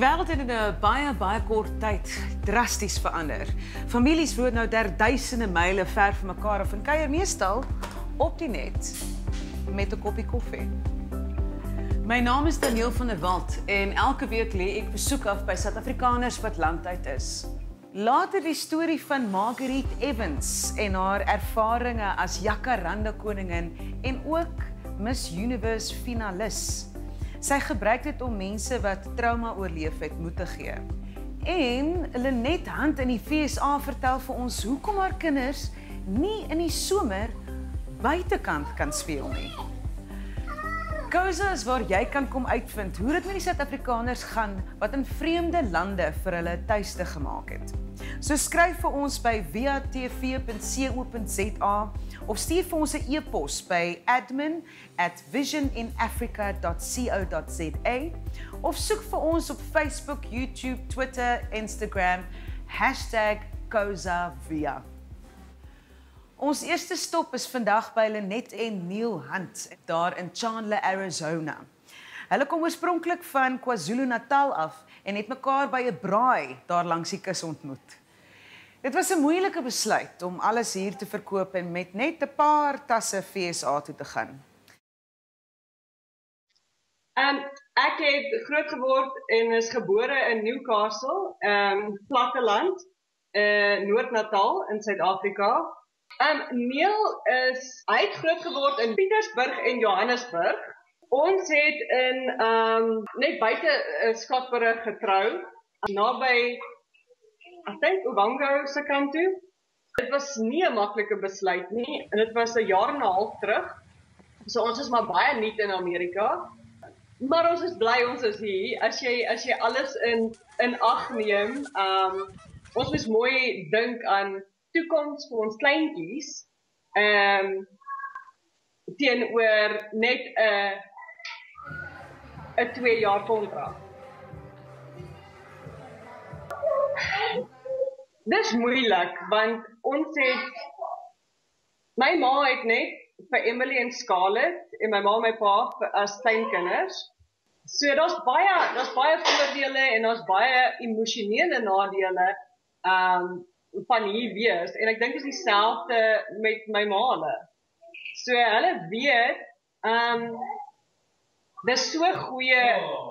Die wêreld het in 'n baie kort tyd drasties verander. Families roep nou daar duisende myle ver van mekaar af en kuier meestal op die net met 'n koppie koffie. My naam is Daneel van der Walt en elke week lê ek besoek af by Suid-Afrikaners wat landuit is. Later die storie van Marguerite Evans en haar ervarings as jacaranda koningin en ook Miss Universe finalis. Sy gebruik dit om mense wat trauma oorleef het moed te gee. En Lynette Hunt in die VSA vertel vir ons hoekom haar kinders nie in die somer buitekant kan speel nie. CO.ZA is waar jy kan kom uitvind hoe dit met die Suid-Afrikaners gaan wat in vreemde lande vir hulle tuiste gemaak het. So skryf vir ons by viatv.co.za of stuur vir ons 'n e-pos by admin@visioninafrica.co.za of soek vir ons op Facebook, YouTube, Twitter, Instagram #CO.ZA via. Ons eerste stop is vandag by Lynette en Neil Hunt daar in Chandler, Arizona. Hulle kom oorspronklik van KwaZulu-Natal af en het mekaar by 'n braai daar langs die kus ontmoet. Dit was 'n moeilike besluit om alles hier te verkoop en met net 'n paar tasse VSA toe te gaan. Ek het grootgeword en is gebore in Newcastle, platteland, Noord-Natal in Suid-Afrika. Neil is groot geword in Pietersburg en Johannesburg. Ons het in net buite Skatberg getrou, naby I think Ubango se kant toe. Dit was nie 'n maklike besluit nie en dit was 'n jaar en 'n half terug. So ons is maar baie nuut in Amerika. Maar ons is bly ons is hier. As jy alles in ag neem, ons moet mooi dink aan toekoms vir ons kleintjies teenoor net 'n 2 jaar kontrak. Dis moeilik want ons het my ma het net vir Emily en Scarlett en my ma en my pa as kleinkinders. So daar's baie voordele en daar's baie emosionele nadele. Van hier wees en ek dink is dieselfde met my maale. So hulle weet dis so 'n goeie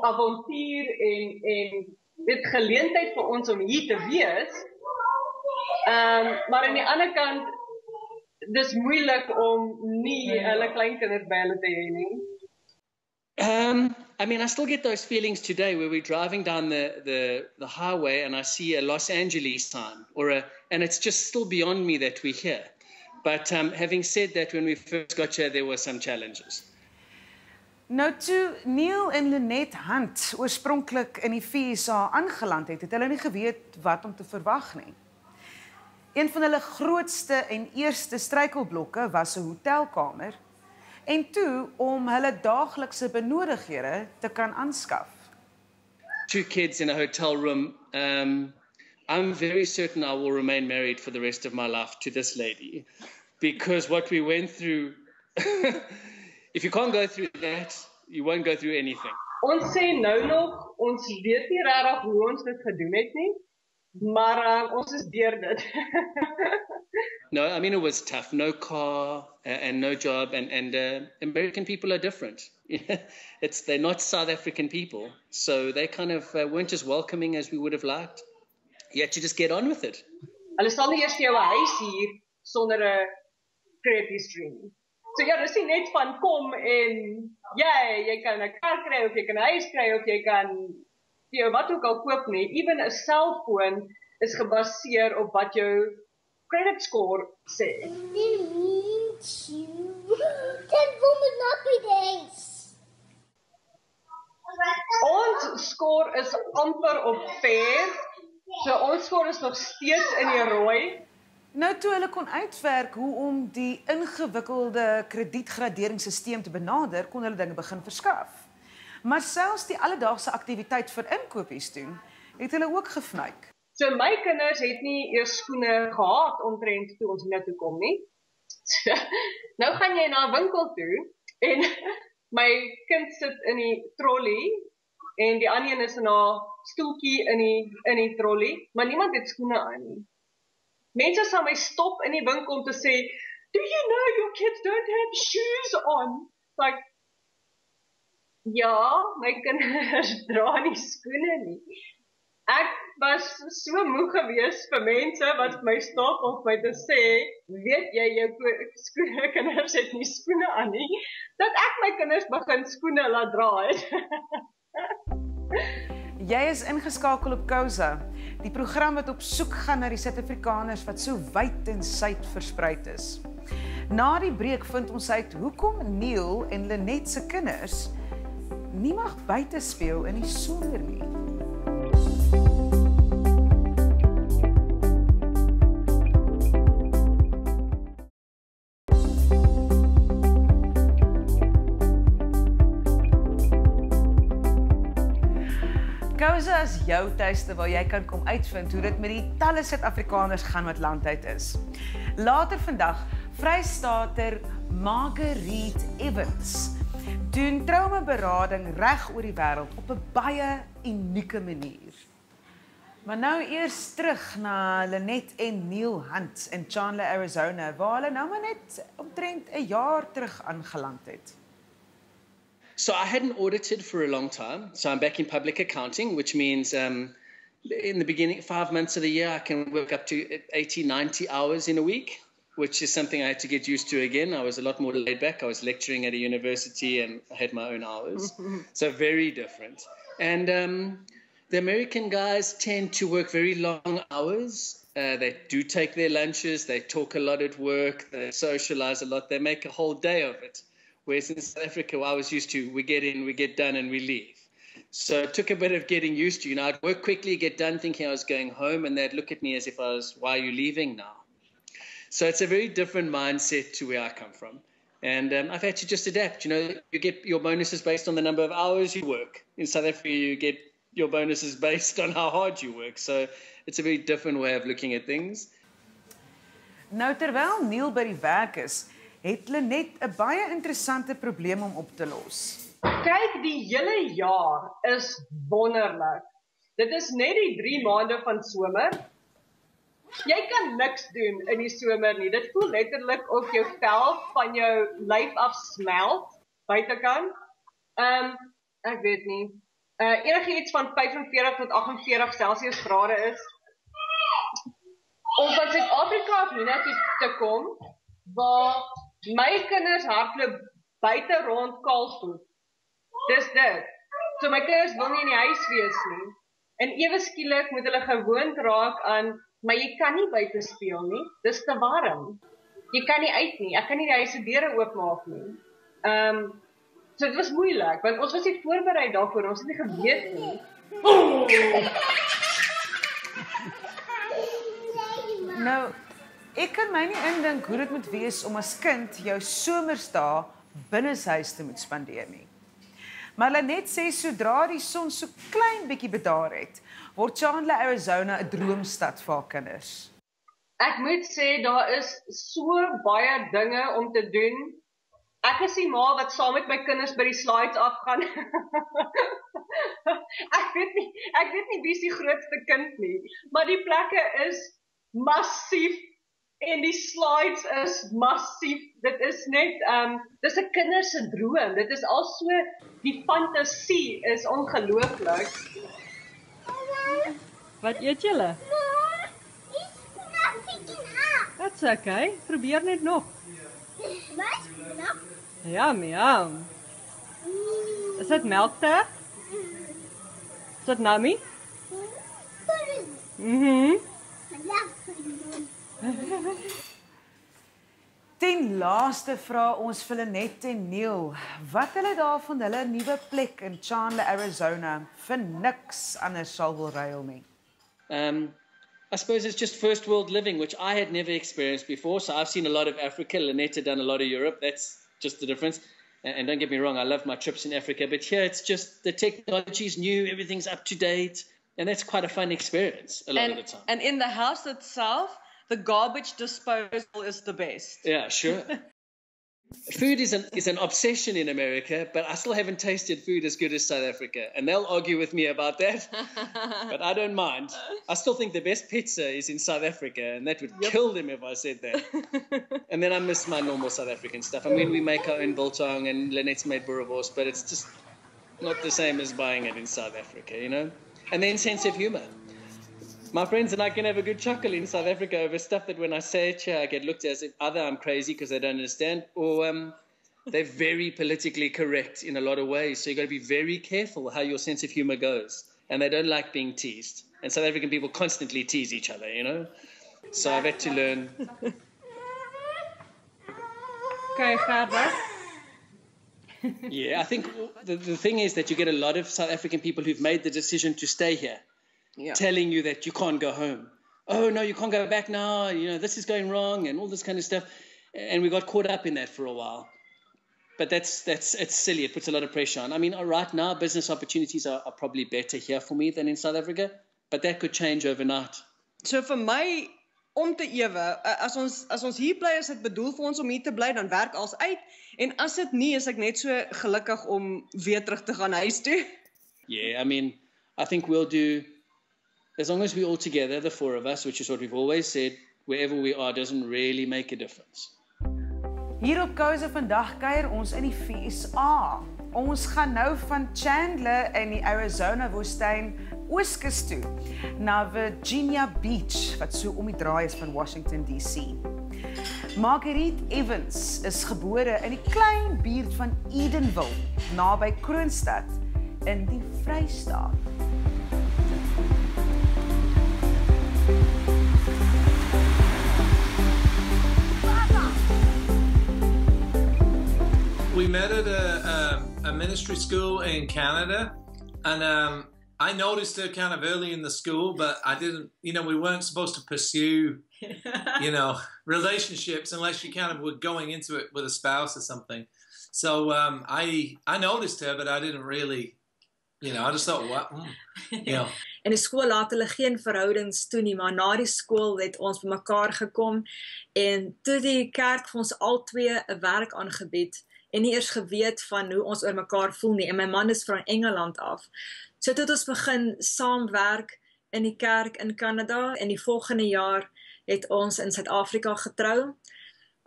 avontuur en dit geleentheid vir ons om hier te wees. Maar aan die ander kant dis moeilik om nie hulle kleinkinders by hulle te hê nie. I mean, I still get those feelings today where we're driving down the highway and I see a Los Angeles sign, and it's just still beyond me that we're here. But having said that, when we first got here, there were some challenges. Nou toe Neil en Lynette Hunt oorspronklik in die VSA aangeland het, het hulle nie geweet wat om te verwag nie. Een van hulle grootste en eerste struikelblokke was 'n hotelkamer. En toe om hulle daaglikse benodighede te kan aanskaf. 2 kids in a hotel room. I'm very certain I will remain married for the rest of my life to this lady, because what we went through. If you can't go through that, you won't go through anything. Ons sê nou nog, ons weet nie regtig hoe ons dit gedoen het nie, maar ons is deur dit. No, I mean, it was tough. No car and no job. And American people are different. They're not South African people. So they kind of weren't as welcoming as we would have liked. Yet you just get on with it. Hulle sal nie eers jou huis hier sonder 'n credit history. So ja, dis net van kom en jy kan 'n kar kry of jy kan 'n huis kry of jy kan wat ook al koop nie. Even 'n selfoon is gebaseer op wat jou credit score says. I didn't mean to. That woman not be days. Ons score is amper op fair. So ons score is nog steeds in die rooi. Nou toe hulle kon uitwerk hoe om die ingewikkelde kredietgraderingsstelsel te benader, kon hulle dinge begin verskaf. Maar selfs die alledaagse aktiwiteit vir inkopies doen, het hulle ook gefnuik. So my kinders het nie eers skoene gehad omtrent toe ons hiernatoe kom nie. So, nou gaan jy na 'n winkel toe en my kind sit in die trolley en die ander een is in haar stoeltjie in die trolley, maar niemand het skoene aan nie. Mense sal my stop in die winkel om te sê, "Do you know your kids don't have shoes on?" Like, ja, my kinders dra nie skoene nie. Ek was so moeg gewees vir mense wat my stop om my te sê, weet jy, jou skoene kinders het nie skoene aan nie, dat ek my kinders begin skoene laat dra het. Jy is ingeskakel op CO.ZA, die program wat op soek gaan na die Suid-Afrikaners wat so wyd en suid verspreid is. Na die breek vind ons uit hoekom Neil en Lynette se kinders nie mag buite speel in die somer nie. CO.ZA is jou tuiste waar jy kan kom uitvind hoe dit met die talle Suid-Afrikaners gaan wat landuit is. Later vandag, Vrystaater Marguerite Evans doen traumaberading reg oor die wêreld op 'n baie unieke manier. Maar nou eers terug na Lynette en Neil Hunt in Chandler Arizona waar hulle nou maar net omtrent 1 jaar terug aangeland het. So I hadn't audited for a long time, so I'm back in public accounting, which means in the beginning, 5 months of the year, I can work up to 80, 90 hours in a week, which is something I had to get used to again. I was a lot more laid back. I was lecturing at a university and I had my own hours, so very different. And the American guys tend to work very long hours. They do take their lunches, they talk a lot at work, they socialize a lot, they make a whole day of it. Whereas in South Africa, well, I was used to, we get in, we get done, and we leave. So it took a bit of getting used to. You know, I'd work quickly, get done, thinking I was going home, and they'd look at me as if I was, why are you leaving now? So it's a very different mindset to where I come from. And I've had to just adapt. You know, you get your bonuses based on the number of hours you work. In South Africa, you get your bonuses based on how hard you work. So it's a very different way of looking at things. Nou, terwyl Neil by die werk is, het Lynette 'n baie interessante probleem om op te los. Kyk, die hele jaar is wonderlik. Dit is net die 3 maande van somer. Jy kan niks doen in die somer nie. Dit voel letterlik of jou vel van jou lyf af smelt buitekant. Ek weet nie. Enige iets van 45 tot 48 Celsius grade is. Om van Suid-Afrika af hiernatoe te kom, waar my kinders hardloop buite rond kaalvoet. Dis dit. So my kinders wil nie in die huis wees nie. En ewe skielik moet hulle gewoond raak aan, maar jy kan nie buite speel nie. Dis te warm. Jy kan nie uit nie. Ek kan nie die huis se deure oopmaak nie. So dit was moeilik, want ons was nie voorberei daarvoor. Ons het nie geweet nie. Nou, ek kan my nie indink hoe dit moet wees om as kind jou somerdae binnehuis te moet spandeer nie. Maar Lynette sê sodra die son so klein bietjie bedaar het, word Chandler, Arizona 'n droomstad vir haar kinders. Ek moet sê daar is so baie dinge om te doen. Ek is die ma wat saam met my kinders by die slides afgaan. Ek weet nie wie is die grootste kind nie, maar die plekke is massief. En die slides is massief, dit is net, dit is 'n kinderse droom, dit is al so, die fantasie is ongelooflik. Wat eet julle? Dat's okay, probeer net nog. Wat? Ja, miau. Is dit melktert? Is dit nami? Mhm. 10 laaste vra ons vir Lynette en Neil wat hulle daar van hulle nuwe plek in Chandler, Arizona vir niks anders sal wil ruil nie. I suppose it's just first world living, which I had never experienced before. So I've seen a lot of Africa. Lynette had done a lot of Europe. That's just the difference. And don't get me wrong, I love my trips in Africa, but here it's just the technology's new, everything's up to date, and that's quite a fun experience a lot of the time. And in the house itself, the garbage disposal is the best. Yeah, sure. Food is an obsession in America, but I still haven't tasted food as good as South Africa. And they'll argue with me about that, but I don't mind. I still think the best pizza is in South Africa, and that would kill them if I said that. And then I miss my normal South African stuff. I mean, we make our own biltong, and Lynette's made Boer War, but it's just not the same as buying it in South Africa, you know? And then sense of humor. My friends and I can have a good chuckle in South Africa over stuff that when I say it here, I get looked at as if either I'm crazy because they don't understand, or they're very politically correct in a lot of ways. So you've got to be very careful how your sense of humor goes. And they don't like being teased. And South African people constantly tease each other, you know? So I've had to learn. Go further. Yeah, I think the thing is that you get a lot of South African people who've made the decision to stay here. Yeah. Telling you that you can't go home. Oh, no, you can't go back now. You know, this is going wrong and all this kind of stuff. And we got caught up in that for a while. But it's silly. It puts a lot of pressure on. I mean, right now, business opportunities are probably better here for me than in South Africa. But that could change overnight. So vir my om te ewe, as ons hier bly, is dit bedoel vir ons om hier te bly, dan werk als uit. En as dit nie, is ek net so gelukkig om weer terug te gaan huis toe. Yeah, I mean, I think we'll do... As long as we're all together, the four of us, which is what we've always said, wherever we are doesn't really make a difference. Hier op KwaZulu vandag kuier ons in die VSA. Ons gaan nou van Chandler in die Arizona woestyn ooskus toe na Virginia Beach wat so om die draai is van Washington D.C. Marguerite Evans is gebore in die klein buurt van Edenville naby Kroonstad in die Vrystaat. We met at a ministry school in Canada, and I noticed her kind of early in the school, but I didn't, you know, we weren't supposed to pursue, you know, relationships unless you kind of were going into it with a spouse or something. So I noticed her, but I didn't really, you know, I just thought, what? You know. In die skool laat hulle geen verhoudings toe nie, maar na die skool het ons bymekaar gekom en toe die kerk vir ons al twee 'n werk aangebied. En nie eers geweet van hoe ons oor mekaar voel nie. En my man is van Engeland af. So tot ons begin saamwerk in die kerk in Kanada. En die volgende jaar het ons in Suid-Afrika getrou.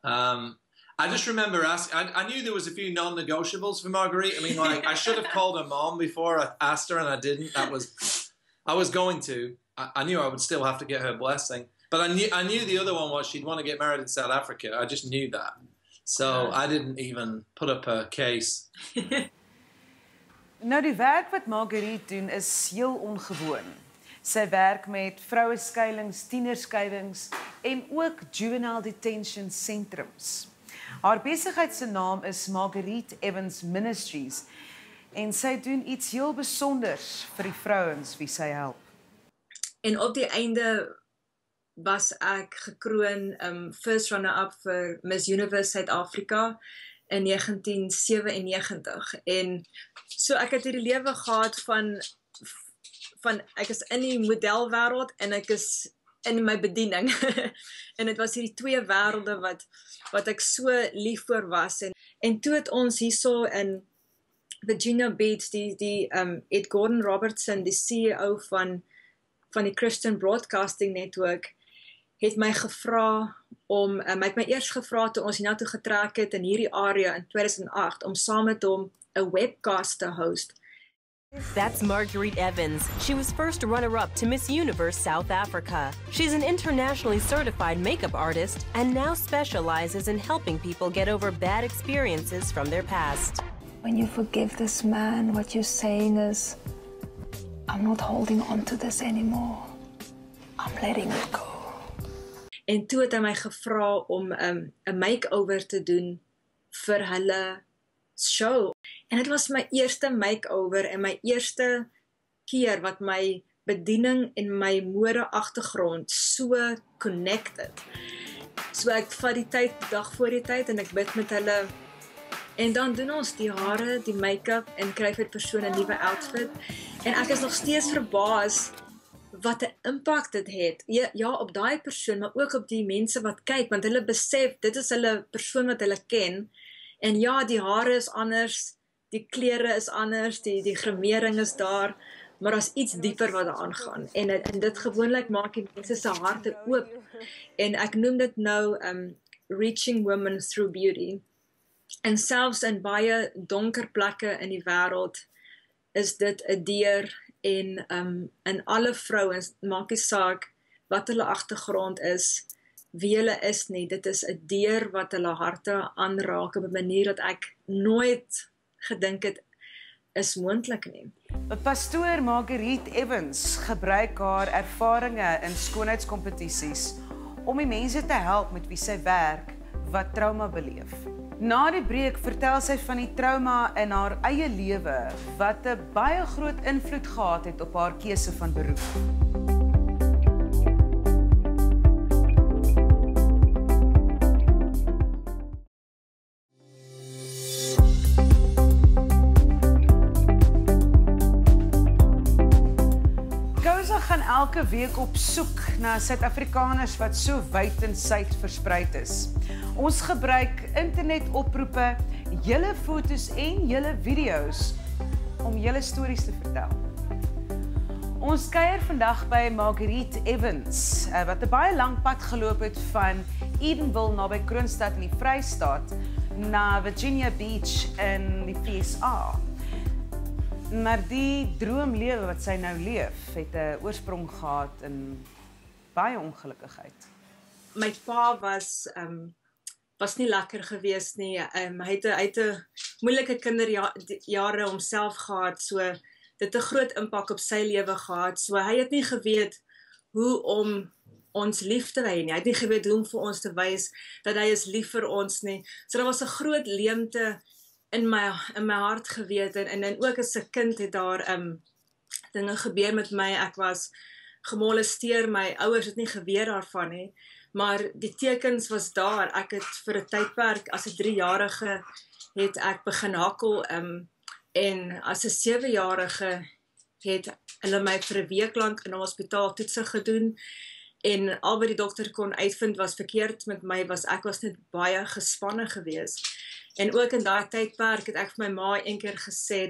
I just remember asking, I knew there was a few non-negotiables for Marguerite. I mean, like, I should have called her mom before I asked her and I didn't. That was, I was going to. I knew I would still have to get her blessing. But I knew the other one was she'd want to get married in South Africa. I just knew that. So I didn't even put up a case. Nou die werk wat Marguerite doen is heel ongewoon. Sy werk met vroueskuilings, tienerskuilings en ook juvenile detention sentrums. Haar besigheid se naam is Marguerite Evans Ministries en sy doen iets heel besonders vir die vrouens wie sy help. En op die einde was ek gekroon first runner-up vir Miss Universe Suid-Afrika in 1997. En so ek het hierdie lewe gehad van ek is in die modelwêreld en ek is in my bediening. En dit was hierdie twee wêrelde wat ek so lief voor was. En toe het ons hierso in Virginia Beach die Ed Gordon Robertson, die CEO van die Christian Broadcasting Network, het my gevra om, hy het my eers gevra toe ons hierna toe getrek het in hierdie area in 2008 om saam met hom 'n webcast te host. That's Marguerite Evans. She was first runner-up to Miss Universe South Africa. She's an internationally certified makeup artist and now specializes in helping people get over bad experiences from their past. When you forgive this man, what you're saying is, I'm not holding on to this anymore. I'm letting it go. En toe het hy my gevra om 'n makeover te doen vir hulle show. En dit was my eerste makeover en my eerste keer wat my bediening en my mode agtergrond so connected. So ek vat die tyd, die dag voor die tyd en ek bid met hulle. En dan doen ons die hare, die make-up en kry vir persoon 'n nuwe outfit. En ek is nog steeds verbaas wat 'n impak dit het. Ja, op daai persoon, maar ook op die mense wat kyk, want hulle besef dit is hulle persoon wat hulle ken En ja, die hare is anders, die klere is anders, die grimering is daar, maar daar's iets dieper wat daaraan gaan. En dit gewoonlik maak die mense se harte oop. En ek noem dit nou Reaching Women Through Beauty. En selfs in baie donker plekke in die wêreld is dit 'n deur en in alle vrouens maak nie saak wat hulle agtergrond is, wie hulle is nie. Dit is 'n deur wat hulle harte aanraak op 'n manier wat ek nooit gedink het is moontlik nie. Pastoor Marguerite Evans gebruik haar ervarings in skoonheidskompetisies om die mense te help met wie sy werk wat trauma beleef. Na die breek vertel sy van die trauma in haar eie lewe wat 'n baie groot invloed gehad het op haar keuse van beroep. Elke week op soek na Suid-Afrikaners wat so wyd en suid verspreid is. Ons gebruik internetoproepe, julle fotos en julle video's om julle stories te vertel. Ons kuier vandag by Marguerite Evans wat 'n baie lang pad geloop het van Edenville naby Kroonstad in die Vrystaat na Virginia Beach in die VSA. Maar die droomlewe wat sy nou leef, het 'n oorsprong gehad in baie ongelukkigheid. My pa was nie lekker geweest nie. Hy het 'n moeilike kinderjare homself gehad, so dit 'n groot impak op sy lewe gehad. So hy het nie geweet hoe om ons lief te hê nie. Hy het nie geweet hoe om vir ons te wys dat hy is lief vir ons nie. So daar was 'n groot leemte in my hart geweet en ook as 'n kind het daar dinge gebeur met my. Ek was gemolesteer, my ouers het nie geweet daarvan nie, maar die tekens was daar. Ek het vir 'n tydperk as 'n 3-jarige het ek begin hakkel en as 'n 7-jarige het hulle my vir 'n week lank in 'n hospitaal toetse gedoen en al wat die dokter kon uitvind was verkeerd met my was ek was net baie gespanne geweest. En ook in daai tydperk het ek vir my ma een keer gesê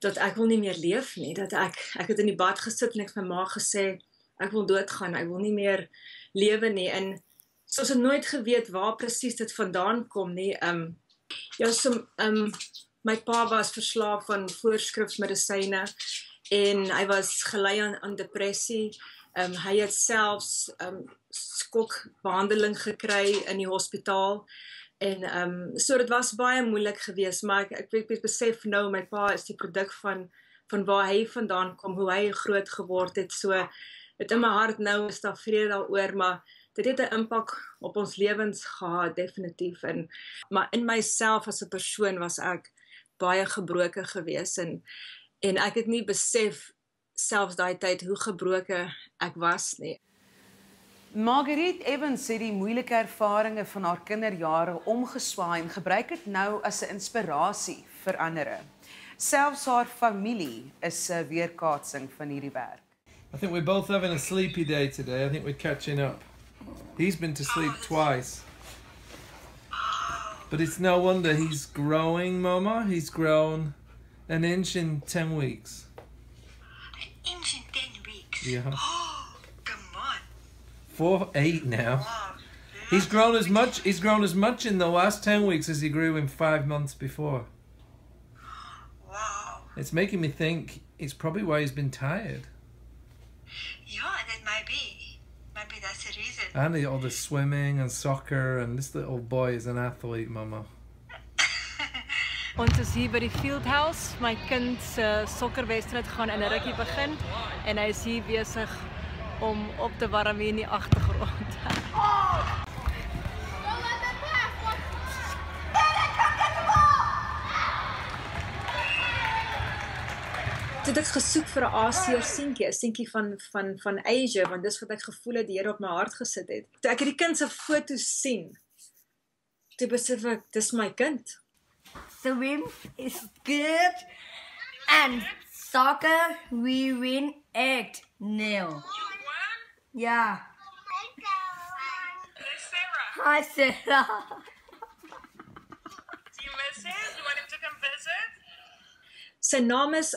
dat ek wil nie meer leef nie, dat ek het in die bad gesit en ek vir my ma gesê ek wil doodgaan, ek wil nie meer lewe nie. En soos ek nooit geweet waar presies dit vandaan kom nie. My pa was verslaaf van voorskrifmedisyne en hy was gelei aan depressie. Hy het selfs skokbehandeling gekry in die hospitaal. En so dit was baie moeilik geweest, maar ek besef nou my pa is die produk van waar hy vandaan kom, hoe hy groot geword het. So dit in my hart nou is daar vrede daaroor, maar dit het 'n impak op ons lewens gehad definitief. Maar in myself as 'n persoon was ek baie gebroken geweest en ek het nie besef selfs daai tyd hoe gebroken ek was nie. Marguerite Evans het die moeilike ervarings van haar kinderjare omgeswaai en gebruik dit nou as 'n inspirasie vir ander. Selfs haar familie is 'n weerkaatsing van hierdie werk. I think we're both having a sleepy day today. I think we're catching up. He's been to sleep twice. But it's no wonder he's growing, Mama. He's grown an inch in 10 weeks. An inch in 10 weeks? Yeah. 4'8" now. He's grown as much in the last 10 weeks as he grew in 5 months before. Wow. It's making me think it's probably why he's been tired. Yeah, that might be. Maybe that's the reason. And all the swimming and soccer, and this little boy is an athlete, Mama. Ons is hier by die Fieldhouse. My kind se sokkerwedstryd gaan in 'n rukkie begin en hy is hier besig om op te warm in die agtergrond. Toe ek gesoek vir 'n Asiër seentjie, 'n seentjie van Asia, want dis wat ek gevoel het die Here op my hart gesit het. Toe ek hierdie kind se foto's sien, toe besef ek dis my kind. The win is good and soccer we win 8-0. Yeah. Hi, Sarah. Hi, Sarah. Sy naam is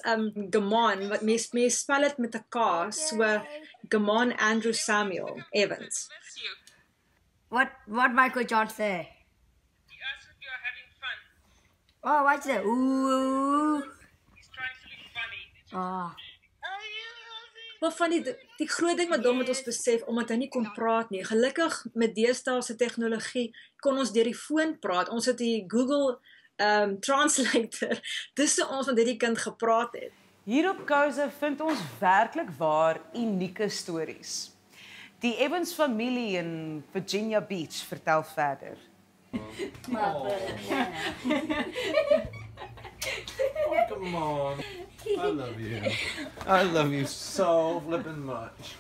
Gamon, wat mens spel dit met 'n K, so Gamon Andrew Samuel Evans. What Michael John say? He asked if you are having fun. Oh, what's that? Ooh. He's trying to be funny. Oh. Well, van die groot ding wat dom met ons besef, omdat hy nie kon praat nie. Gelukkig met deesdae se tegnologie kon ons deur die foon praat. Ons het die Google translator tussen ons wat hierdie kind gepraat het. Hier op CO.ZA vind ons werklik waar unieke stories. Die Evans familie in Virginia Beach vertel verder. Oh. Oh, come on. I love you. I love you so flippin' much.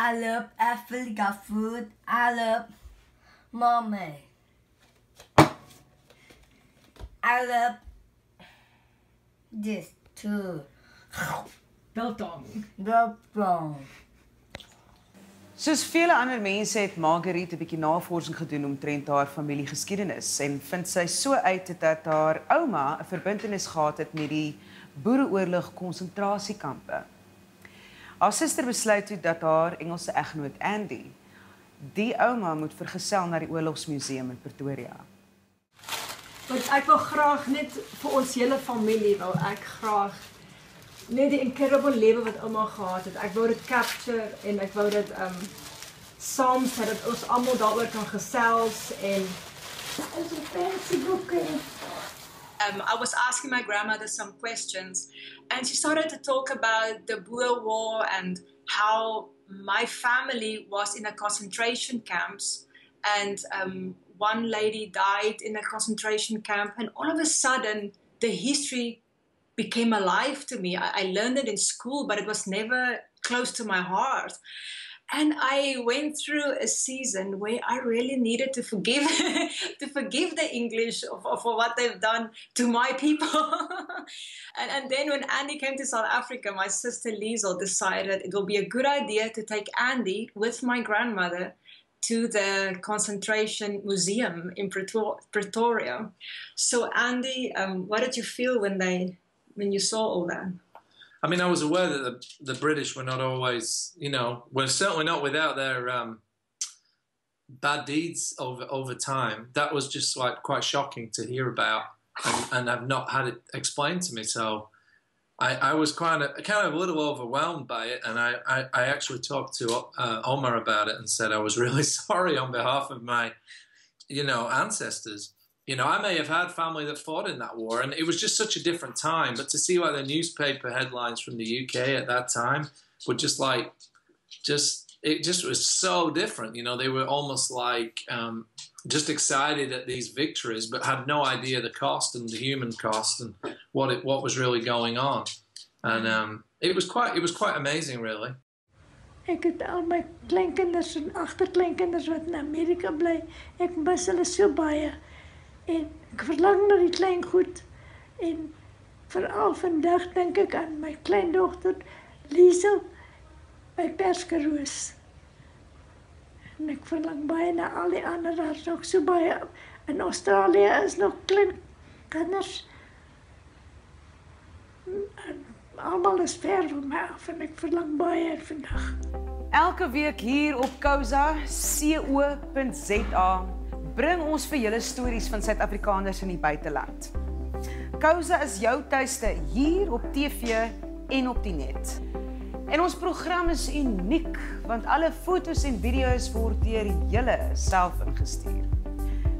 I love Africa food. I love mommy. I love this too. Biltong. Soos vele ander mense het Marguerite 'n bietjie navorsing gedoen omtrent haar familiegeskiedenis en vind sy so uit dat haar ouma 'n verbintenis gehad het met die Boereoorlog konsentrasiekampe. Haar suster besluit toe dat haar Engelse eggenoot Andy die ouma moet vergesel na die Oorlogsmuseum in Pretoria. Want ek wil graag net vir ons hele familie wil ek graag net die incredible lewe wat ouma gehad het. Ek wou dit capture en ek wou dit saam sit dat ons almal daaroor kan gesels en I was asking my grandmother some questions and she started to talk about the Boer War and how my family was in a concentration camps and one lady died in a concentration camp and all of a sudden the history became alive to me. I learned it in school, but it was never close to my heart. And I went through a season where I really needed to forgive the English for what they've done to my people. and then when Andy came to South Africa, my sister Liesel decided it will be a good idea to take Andy with my grandmother to the concentration museum in Pretoria. So Andy, what did you feel when you saw all that? I mean, I was aware that the British were not always, you know, were certainly not without their bad deeds over time. That was just like quite shocking to hear about, and I've not had it explained to me. So I was kind of a little overwhelmed by it, and I actually talked to Omar about it and said I was really sorry on behalf of my, you know, ancestors. You know, I may have had family that fought in that war, and it was just such a different time. But to see like the newspaper headlines from the UK at that time were just like, it just was so different. You know, they were almost like just excited at these victories, but had no idea the cost and the human cost and what was really going on. And it was quite amazing, really. Ek het al my kleinkinders en agterkleinkinders wat in Amerika bly. Ek mis hulle so baie. En ek verlang na die klein goed en veral vandag dink ek aan my kleindogter Liesel by Perskaroos. En ek verlang baie na al die ander, daar's nog so baie in Australië is nog klein kinders. Almal is ver van my af en ek verlang baie vandag. Elke week hier op CO.ZA, CO.ZA. Bring ons vir julle stories van Suid-Afrikaners in die buiteland. CO.ZA is jou tuiste hier op TV en op die net. En ons program is uniek, want alle fotos en video's word deur julle self ingestuur.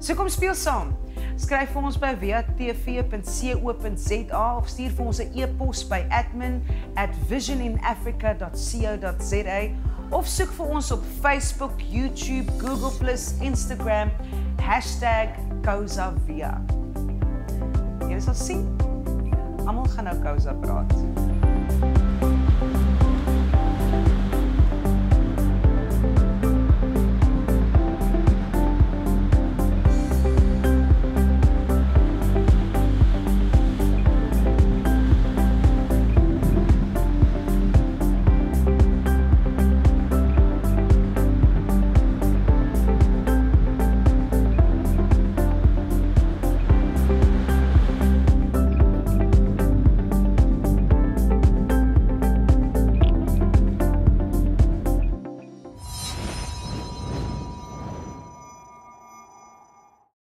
So kom speel saam. Skryf vir ons by www.tv.co.za of stuur vir ons 'n e-pos by admin@visioninafrica.co.za of soek vir ons op Facebook, YouTube, Google+, Instagram #CO.ZA. Jy sal sien. Almal gaan nou CO.ZA praat.